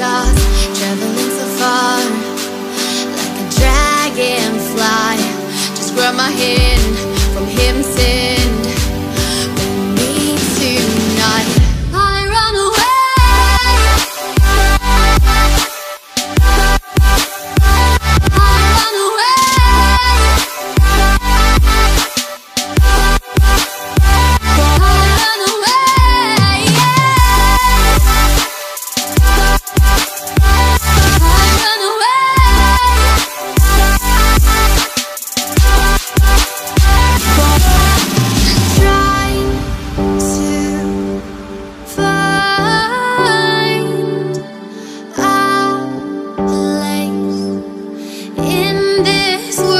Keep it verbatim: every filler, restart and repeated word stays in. stars, traveling so far, like a dragonfly. Just grab my hand from him, send with me tonight. I run away, I run away. Find a place in this world.